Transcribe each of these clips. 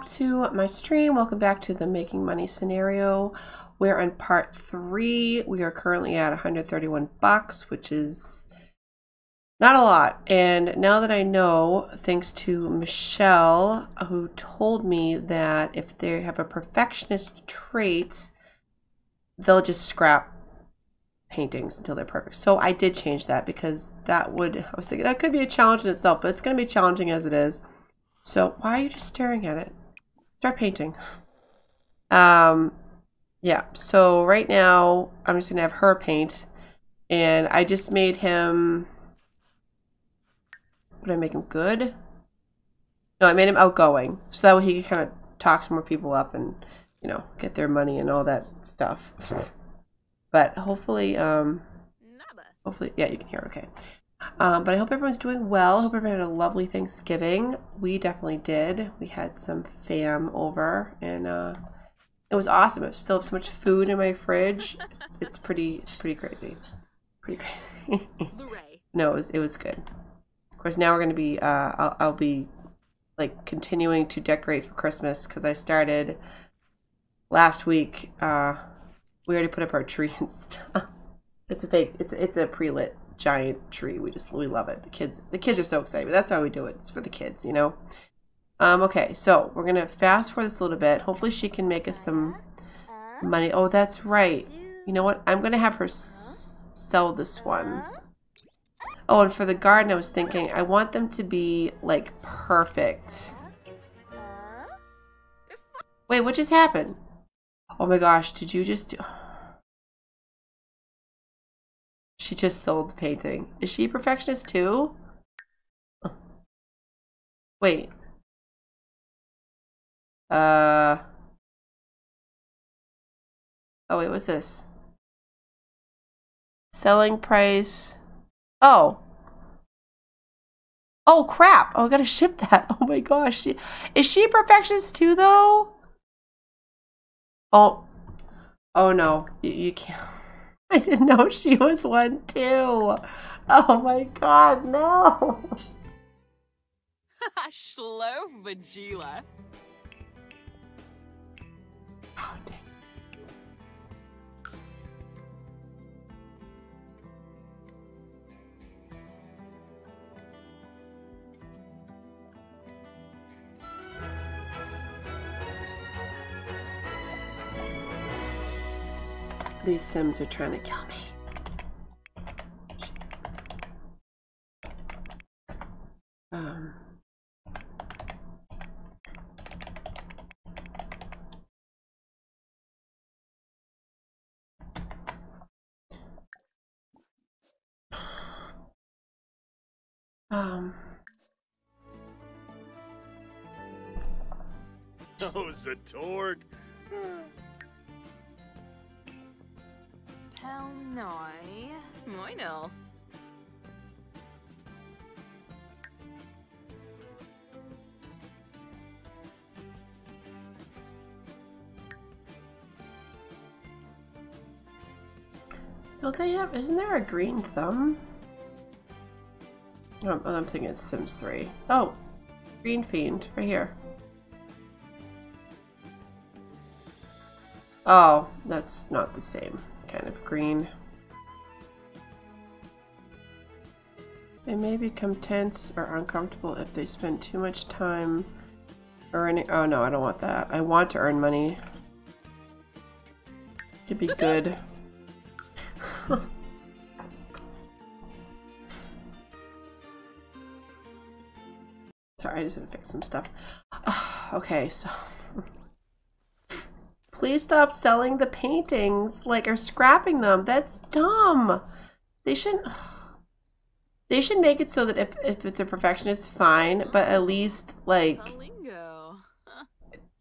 back to my stream. Welcome back to the Making Money scenario. We're in part 3. We are currently at 131 bucks, which is not a lot. And now that I know, thanks to Michelle, who told me that if they have a perfectionist trait, they'll just scrap paintings until they're perfect. So I did change that because that would, I was thinking that could be a challenge in itself, but it's going to be challenging as it is. So why are you just staring at it? Start painting. Yeah, so right now I'm just gonna have her paint, and I just made him, would I make him good? No, I made him outgoing, so that way he could kind of talk some more people up and, you know, get their money and all that stuff. But hopefully, hopefully, yeah, you can hear it, okay. But I hope everyone's doing well. I hope everyone had a lovely Thanksgiving. We definitely did. We had some fam over, and it was awesome. I still have so much food in my fridge. It's pretty crazy. Pretty crazy. No, it was good. Of course, now we're gonna be. I'll be like continuing to decorate for Christmas because I started last week. We already put up our tree and stuff. It's a fake. It's a pre-lit giant tree. We love it. The kids are so excited. But that's why we do it. It's for the kids, you know. Okay, so we're gonna fast forward this a little bit. Hopefully she can make us some money. Oh, that's right. You know what? I'm gonna have her sell this one. Oh, and for the garden, I was thinking I want them to be like perfect. Wait, what just happened? Oh my gosh! Did you just? She just sold the painting. Is she a perfectionist too? Wait. Oh wait, what's this? Selling price. Oh. Oh crap! Oh, I gotta ship that. Oh my gosh. Is she a perfectionist too though? Oh. Oh no. You can't. I didn't know she was one too. Oh my god, no. Shlo Vajila. Oh, dang. These Sims are trying to kill me. That was a torque. Hell no, I know. Don't they have? Isn't there a green thumb? Oh, I'm thinking it's Sims 3. Oh, Green Fiend right here. Oh, that's not the same. Kind of green. They may become tense or uncomfortable if they spend too much time earning. Oh no, I don't want that. I want to earn money. To be good. Sorry, I just had to fix some stuff. Okay, so. Please stop selling the paintings, like, or scrapping them. That's dumb. They should make it so that if it's a perfectionist, fine, but at least, like,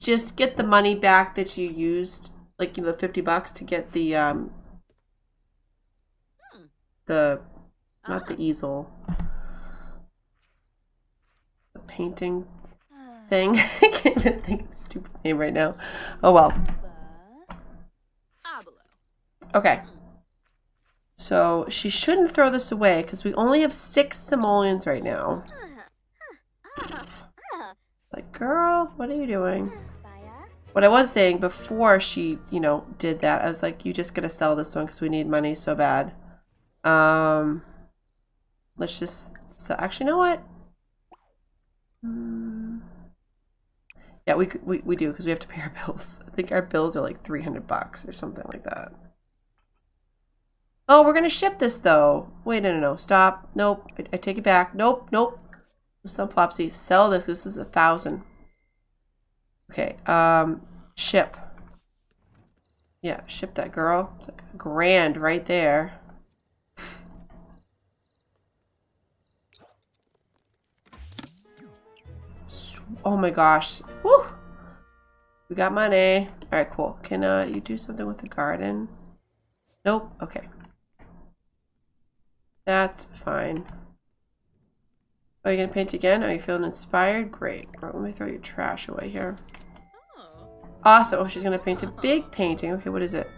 just get the money back that you used, like, you know, the 50 bucks to get the, not the easel, the painting thing. I can't even think of the stupid name right now. Oh well. Okay, so she shouldn't throw this away because we only have 6 simoleons right now. Like, Girl, what are you doing? What I was saying before she, you know, did that, I was like, you just gotta sell this one because we need money so bad. Let's just, so actually, you know what? Yeah, we do, because we have to pay our bills. I think our bills are like $300 or something like that. Oh, we're gonna ship this though. Wait, no, stop. Nope, I take it back. Nope. Some Plopsy, sell this. This is 1,000. Okay, ship. Yeah, ship that girl. It's like $1,000 right there. Oh my gosh. Woo! We got money. Alright, cool. Can you do something with the garden? Nope. Okay. That's fine. Oh, you're gonna paint again? Are you feeling inspired? Great. All right, let me throw your trash away here. Awesome. Oh, she's gonna paint a big painting. Okay, what is it?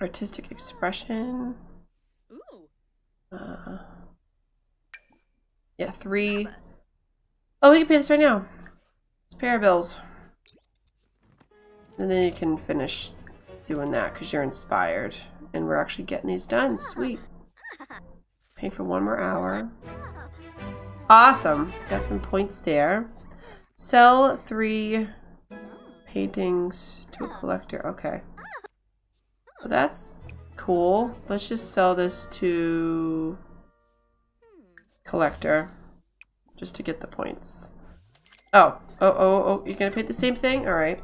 Artistic expression. Yeah, 3. Oh, we can pay this right now. Let's pay our bills. And then you can finish doing that because you're inspired. And we're actually getting these done. Sweet. Pay for one more hour. Awesome. Got some points there. Sell 3 paintings to a collector. Okay. Well, that's cool. Let's just sell this to collector just to get the points. Oh, you're gonna pay the same thing? All right,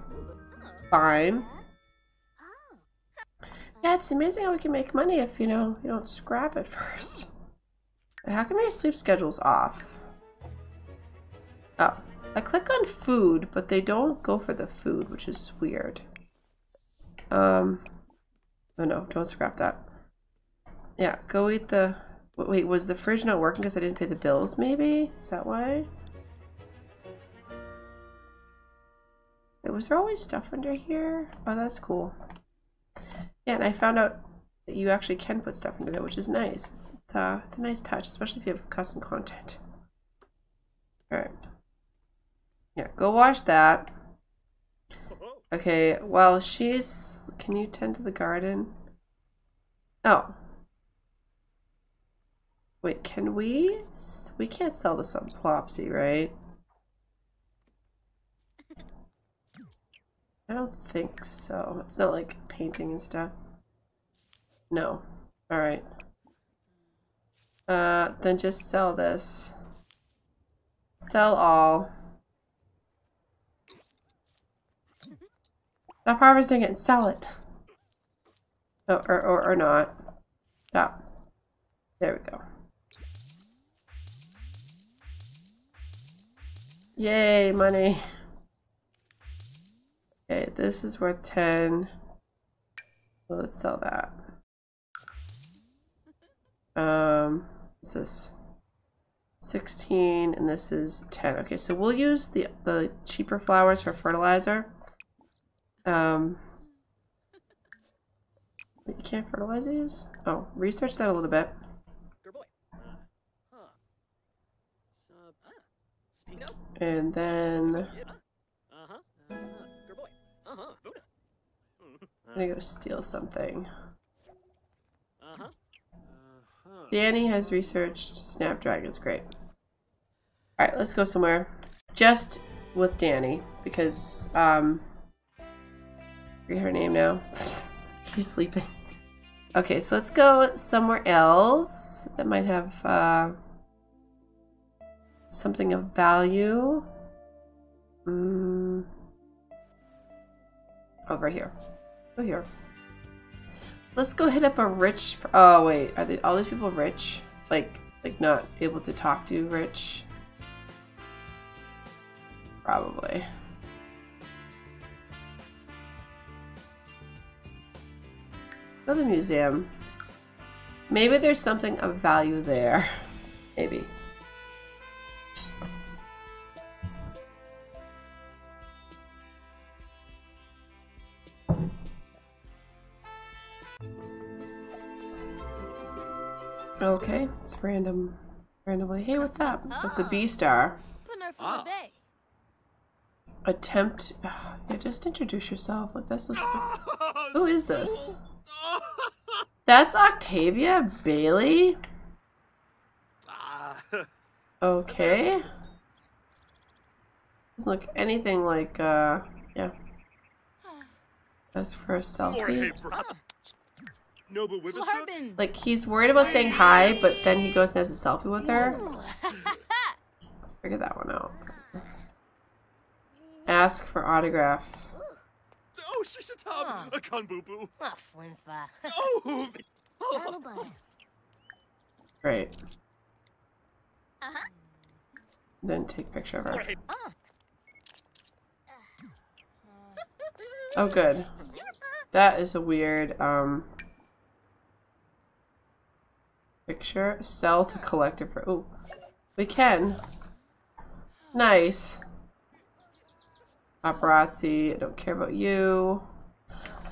fine. Yeah, it's amazing how we can make money if, you know, you don't scrap it first. But how come your sleep schedule's off? Oh, I click on food, but they don't go for the food, which is weird. Oh no, don't scrap that. Yeah, go eat the... Wait, was the fridge not working because I didn't pay the bills, maybe? Is that why? Wait, was there always stuff under here? Oh, that's cool. Yeah, and I found out that you actually can put stuff into there, which is nice. It's a nice touch, especially if you have custom content. Alright. Yeah, go wash that. Okay, well, she's... Can you tend to the garden? Oh. Wait, can we? We can't sell this on Plopsy, right? I don't think so. It's not like painting and stuff. No. Alright. Then just sell this. Sell all. Stop harvesting it and sell it. Oh, or not. Stop. There we go. Yay, money. Okay, this is worth 10. Well, let's sell that. This is 16 and this is 10. Okay, so we'll use the cheaper flowers for fertilizer. But you can't fertilize these? Oh, research that a little bit. And then I'm gonna go steal something. Danny has researched snapdragons. Great. All right, let's go somewhere just with Danny because forget her name now. She's sleeping. Okay, so let's go somewhere else that might have something of value. Over here. Over here. Let's go hit up a rich... Oh, wait. Are all these people rich? Like not able to talk to rich? Probably. Go to the museum. Maybe there's something of value there. Maybe. Okay, it's random. Randomly, hey, what's up? What's a B-star? Attempt. Yeah, just introduce yourself. Like, this is. Who is this? That's Octavia Bailey. Okay. Doesn't look anything like. Yeah. That's for a selfie. Like, he's worried about saying hi, but then he goes and has a selfie with her. Figure that one out. Ask for autograph. Oh, right. Then take a picture of her. Oh, good. That is a weird, picture. Sell to collector for. Ooh. We can. Nice. Paparazzi, I don't care about you.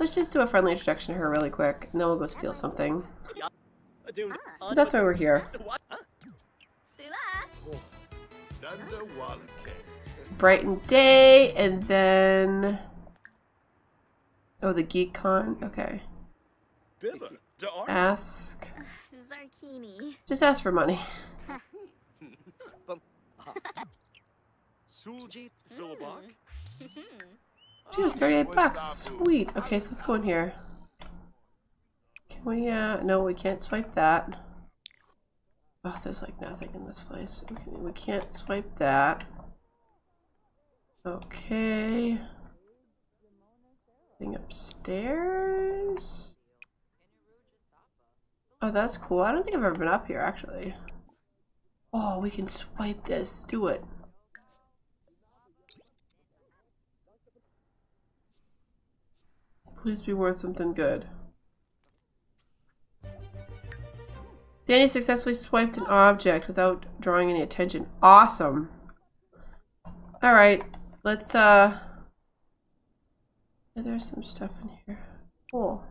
Let's just do a friendly introduction to her really quick, and then we'll go steal something. That's why we're here. Brighten day, and then. Oh, the GeekCon? Okay. Ask. Just ask for money. She was 38 bucks. Sweet. Okay, so let's go in here. Can we, no, we can't swipe that. Oh, there's like nothing in this place. Okay, we can't swipe that. Okay. Thing upstairs. Oh, that's cool. I don't think I've ever been up here, actually. Oh, we can swipe this. Do it. Please be worth something good. Danny successfully swiped an object without drawing any attention. Awesome. Alright, let's yeah, there's some stuff in here. Cool.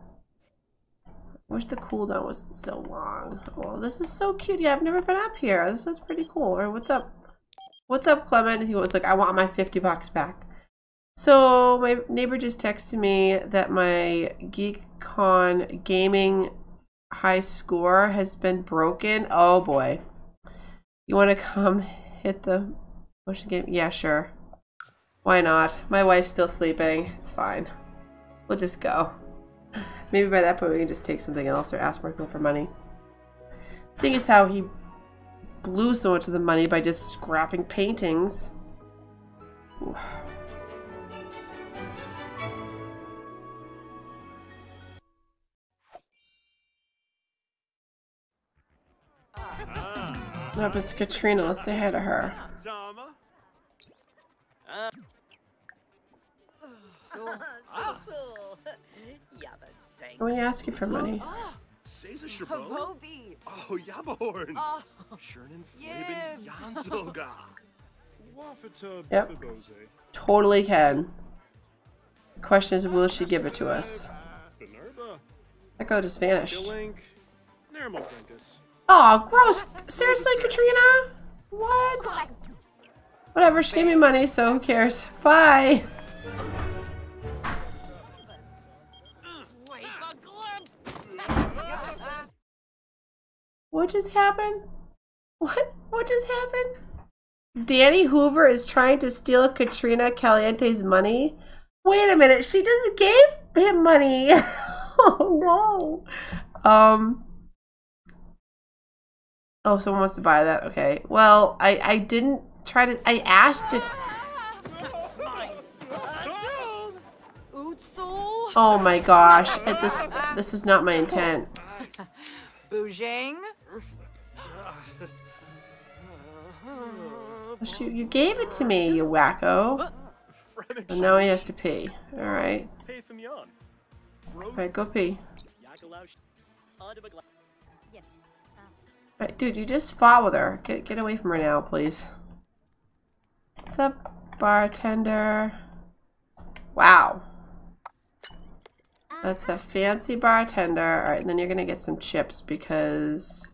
I wish the cooldown wasn't so long. Oh, this is so cute. Yeah, I've never been up here. This is pretty cool. Alright, what's up? What's up, Clement? He was like, I want my 50 bucks back. So my neighbor just texted me that my GeekCon gaming high score has been broken. Oh boy. You want to come hit the motion game? Yeah, sure. Why not? My wife's still sleeping. It's fine. We'll just go. Maybe by that point we can just take something else or ask Marco for money. Seeing as how he blew so much of the money by just scrapping paintings. Ooh. Up, it's Katrina. Let's say hi to her. Let me ask you for money. Yep. Totally can. The question is, will she give it to us? That girl just vanished. Oh, gross! Seriously, Katrina? What? Whatever, she gave me money, so who cares? Bye! What just happened? What? What just happened? Danny Hoover is trying to steal Katrina Caliente's money? Wait a minute, she just gave him money! Oh no! Oh, someone wants to buy that? Okay. Well, I didn't try to. I asked it. Oh my gosh! This was not my intent. Shoot! You gave it to me, you wacko. And now he has to pee. All right. All right, go pee. Right, dude, you just fought with her. Get away from her now, please. What's up, bartender? Wow. That's a fancy bartender. Alright, and then you're gonna get some chips because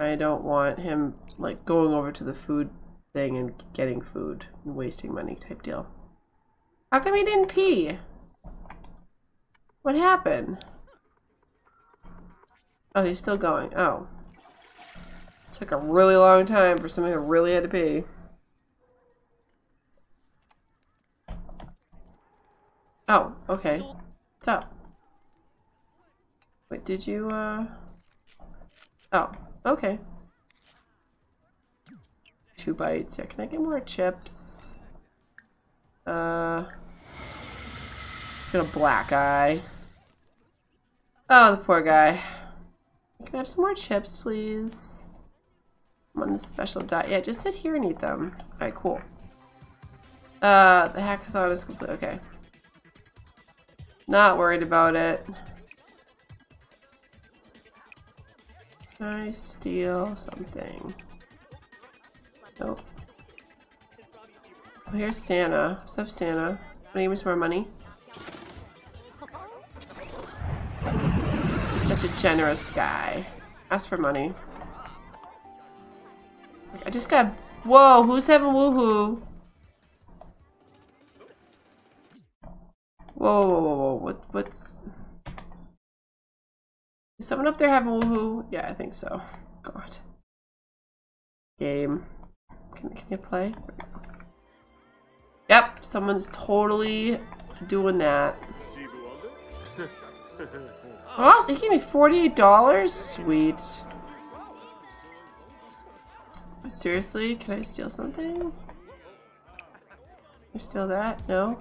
I don't want him like going over to the food thing and getting food and wasting money type deal. How come he didn't pee? What happened? Oh, he's still going. Oh. Took a really long time for somebody who really had to pee. Oh, okay. What's up? Wait, did you, Oh, okay. 2 bites. Yeah, can I get more chips? It's got a black eye. Oh, the poor guy. Can I have some more chips, please? I'm on the special diet. Yeah, just sit here and eat them. Alright, cool. The hackathon is complete. Okay. Not worried about it. Can I steal something? Nope. Oh, here's Santa. What's up, Santa? Want to give me some more money? He's such a generous guy. Ask for money. I just got. Whoa! Who's having woohoo? Whoa! Whoa! Whoa! Whoa! What? What's? Is someone up there having woohoo? Yeah, I think so. God. Game. Can you play? Yep, someone's totally doing that. Oh, he gave me $48? Sweet. Seriously, can I steal something? Can I steal that? No?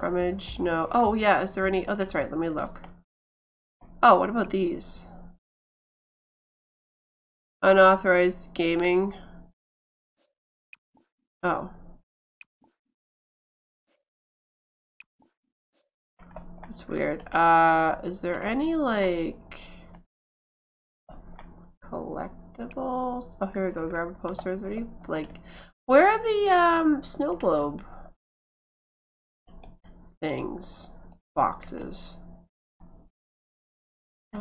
Rummage, no. Oh yeah, is there any? Oh, that's right, let me look. Oh, what about these? Unauthorized gaming. Oh. That's weird. Is there any, like, collectibles? Oh, here we go, grab a poster. Is there any, like, where are the, snow globe things? Boxes. They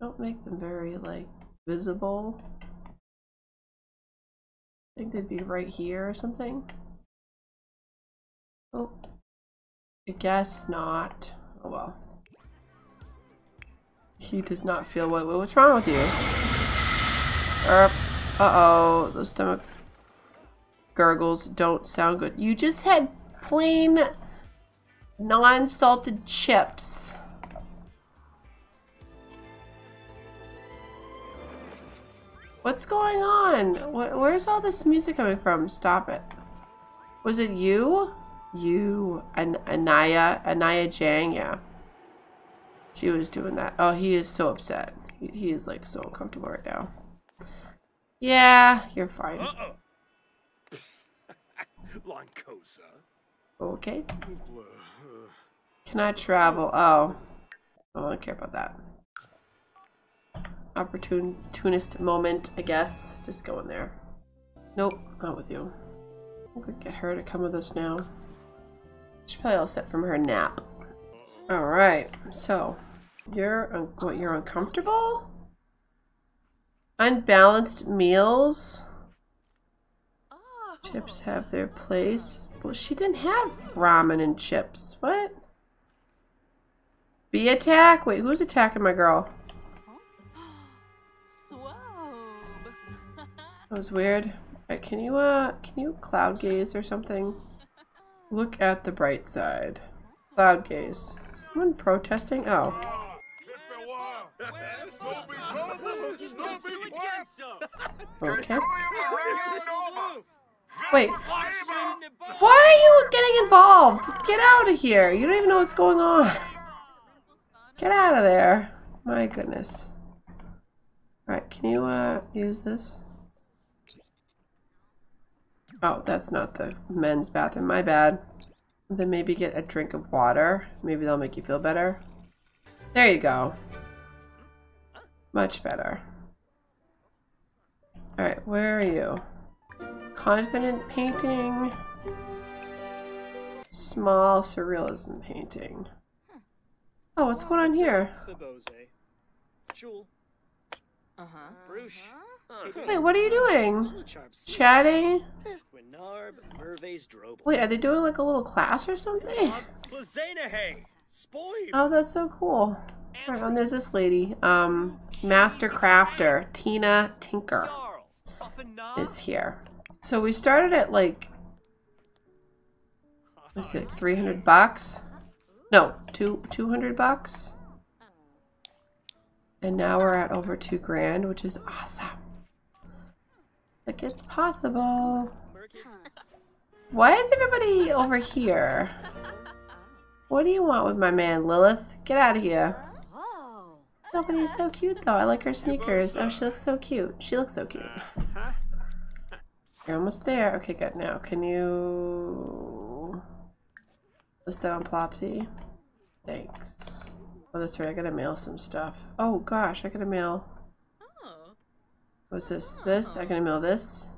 don't make them very, like, visible. I think they'd be right here or something. Oh, I guess not. Oh well. He does not feel well. What's wrong with you? Uh-oh, those stomach gurgles don't sound good. You just had plain non-salted chips. What's going on? Where's all this music coming from? Stop it. Was it you? You and Anaya Jang? Yeah, she was doing that. Oh, he is so upset. He is like so uncomfortable right now. Yeah, you're fine. Okay. Can I travel? Oh, I don't care about that. Opportunist moment, I guess. Just go in there. Nope, not with you. I could get her to come with us now. She's probably all set from her nap. All right, so you're uncomfortable? Unbalanced meals. Chips have their place. Well, she didn't have ramen and chips. What? Bee attack? Wait, who's attacking my girl? That was weird. Right, can you cloud gaze or something? Look at the bright side. Cloud gaze. Someone protesting? Oh. Okay. Wait. Why are you getting involved? Get out of here. You don't even know what's going on. Get out of there. My goodness. Alright, can you use this? Oh, that's not the men's bathroom. My bad. Then maybe get a drink of water. Maybe they'll make you feel better. There you go. Much better. Alright, where are you? Confident painting. Small surrealism painting. Oh, what's going on here? Wait, what are you doing? Chatting? Wait, are they doing like a little class or something? Oh, that's so cool. Alright, and there's this lady, Master Crafter, Tina Tinker, is here. So we started at like, let's see, 300 bucks? No, 200 bucks? And now we're at over 2 grand, which is awesome. Like, it's possible. Why is everybody over here? What do you want with my man, Lilith? Get out of here. No, but he's so cute, though. I like her sneakers. Oh, she looks so cute. She looks so cute. You're almost there. Okay, good. Now, can you list that on Plopsy? Thanks. Oh, that's right. I gotta mail some stuff. Oh, gosh. I gotta mail. What's this? This? I gotta mail this?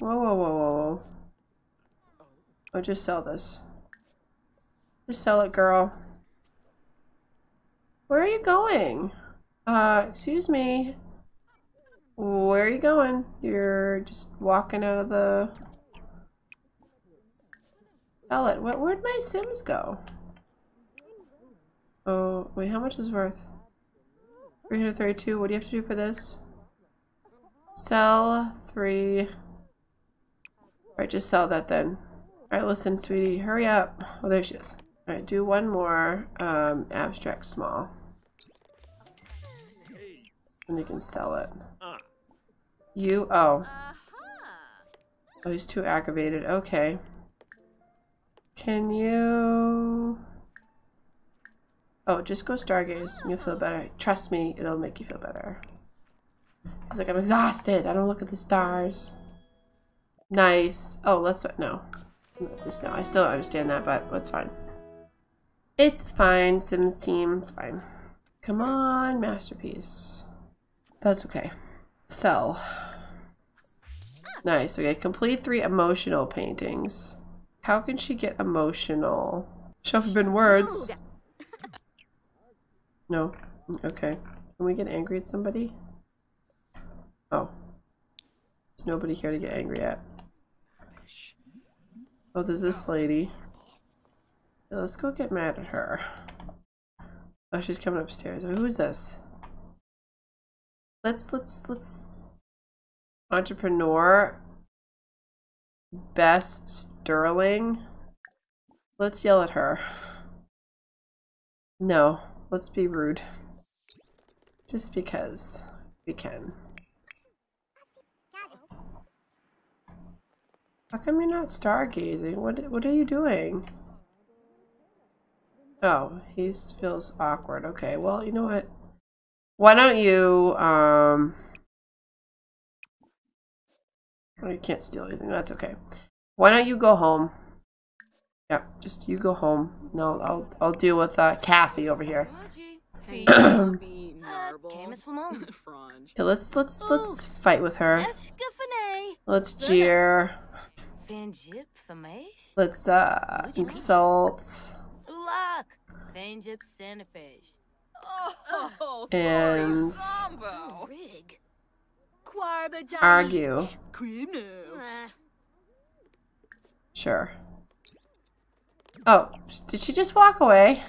Whoa, whoa, whoa, whoa, whoa. Oh, just sell this. Just sell it, girl. Where are you going? Excuse me. Where are you going? You're just walking out of the... Sell it. Where'd my Sims go? Oh, wait, how much is it worth? 332. What do you have to do for this? Sell 3. Alright, just sell that then. Alright, listen, sweetie, hurry up. Oh, there she is. Alright, do one more abstract small. And you can sell it. You, oh. Oh, he's too aggravated. Okay. Can you... Oh, just go stargaze and you'll feel better. Trust me, it'll make you feel better. I was like, I'm exhausted. I don't look at the stars. Nice. Oh, let's no. Just no. I still don't understand that, but it's fine. It's fine, Sims team. It's fine. Come on, masterpiece. That's okay. Sell. Nice. Okay, complete 3 emotional paintings. How can she get emotional? Show forbidden words. No. Okay. Can we get angry at somebody? Oh. There's nobody here to get angry at. Oh, there's this lady. Yeah, let's go get mad at her. Oh, she's coming upstairs. Oh, who's this? Let's... Entrepreneur. Bess Sterling. Let's yell at her. No. Let's be rude. Just because we can. How come you're not stargazing? What are you doing? Oh, he feels awkward. Okay, well, you know what? Why don't you, Oh, you can't steal anything. That's okay. Why don't you go home? Yeah, just you go home. No, I'll deal with Cassie over here. Okay, let's fight with her. Let's jeer. Let's insult. And argue. Sure. Oh, did she just walk away?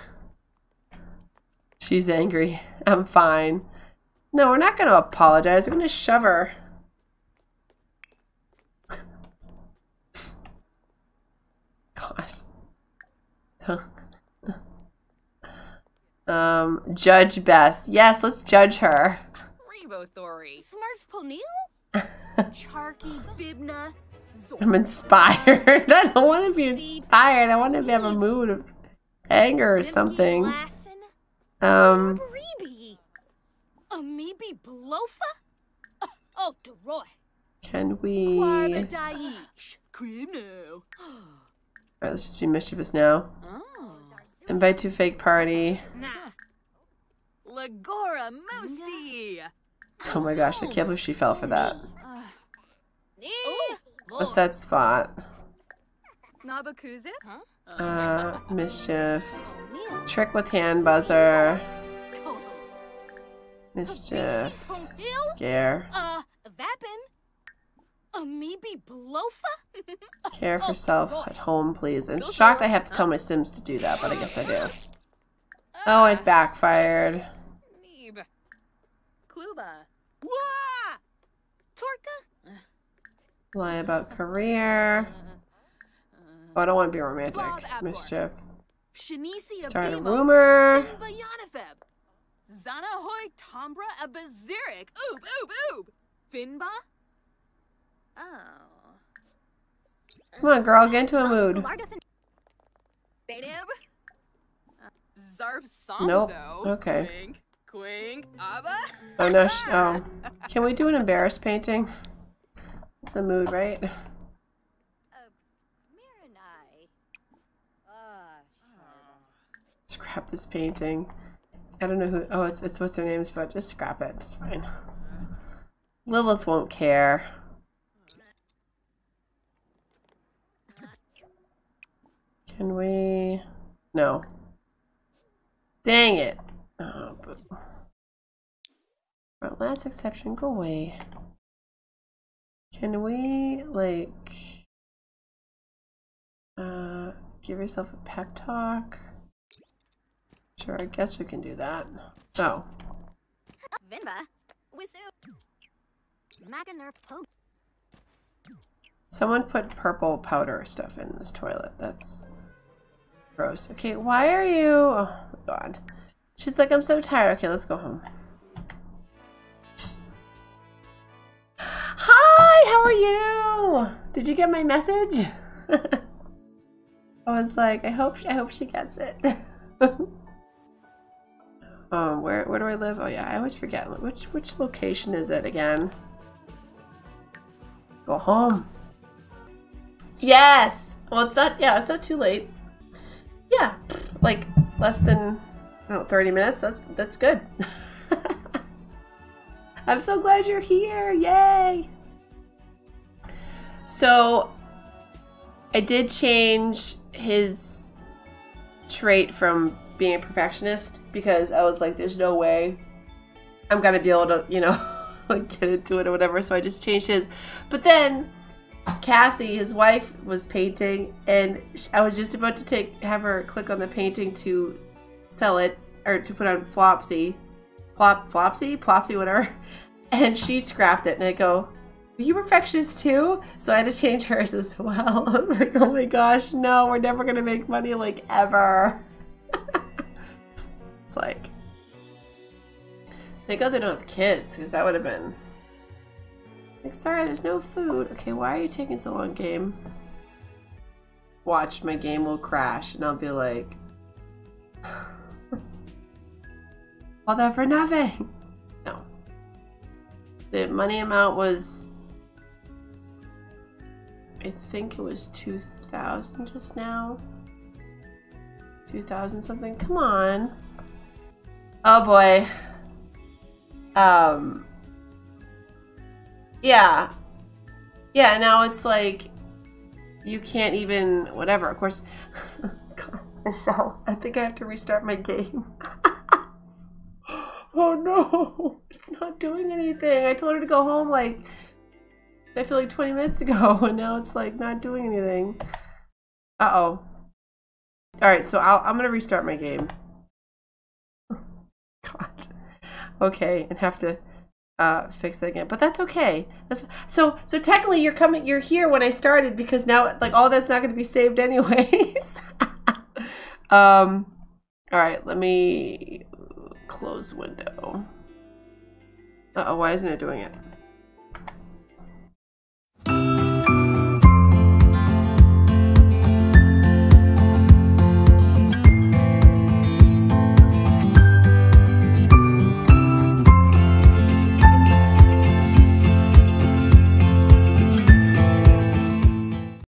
She's angry. I'm fine. No, we're not going to apologize. We're going to shove her. Gosh. Judge Bess. Yes, let's judge her. I'm inspired. I don't want to be inspired. I want to have a mood of anger or something. Can we? Alright, let's just be mischievous now. Invite to fake party. Oh my gosh, I can't believe she fell for that. What's that spot? Huh? Mischief. Trick with hand buzzer. Mischief. Scare. Care for self at home, please. I'm shocked I have to tell my Sims to do that, but I guess I do. Oh, it backfired. Lie about career. Oh, I don't want to be romantic. Mischief. Start a rumor. Come on, girl, get into a mood. Nope. Okay. Oh no! Oh, can we do an embarrassed painting? It's a mood, right? Scrap this painting. I don't know who. Oh, it's what's her name's, but just scrap it. It's fine. Lilith won't care. Can we? No. Dang it! Oh, but... Our last exception, go away. Can we, like, give yourself a pep talk? Sure, I guess we can do that. Oh. Someone put purple powder stuff in this toilet. That's gross. Okay, why are you... Oh, my God. She's like, I'm so tired. Okay, let's go home. Hi, how are you? Did you get my message? I was like, I hope she gets it. Where do I live? Oh yeah, I always forget. Which location is it again? Go home. Yes. Well, it's not. Yeah, it's not too late. Yeah, like less than 30 minutes. That's good. I'm so glad you're here. Yay. So I did change his trait from being a perfectionist because I was like, there's no way I'm gonna be able to, get into it or whatever. So I just changed his. But then Cassie, his wife, was painting, and I was just about to have her click on the painting to sell it or to put on Flopsy, Plopsy, whatever. And she scrapped it, and I go, "Are you perfectionist too?" So I had to change hers as well. I'm like, oh my gosh, no, we're never gonna make money like ever. It's like, thank God they don't have kids, because that would have been. Like, sorry, there's no food. Okay, why are you taking so long, game? Watch, my game will crash, and I'll be like... All that for nothing! No. The money amount was... I think it was 2,000 just now. 2,000 something. Come on! Oh boy. Yeah, now it's like, you can't even, whatever, of course. God, Michelle, I think I have to restart my game. Oh no, it's not doing anything. I told her to go home like, I feel like 20 minutes ago, and now it's like not doing anything. Uh-oh. Alright, so I'm gonna restart my game. God. Okay, and have to... fix that again, but that's okay. That's so technically you're here when I started, because now like all that's not going to be saved anyways. All right, let me close window. Uh oh, why isn't it doing it?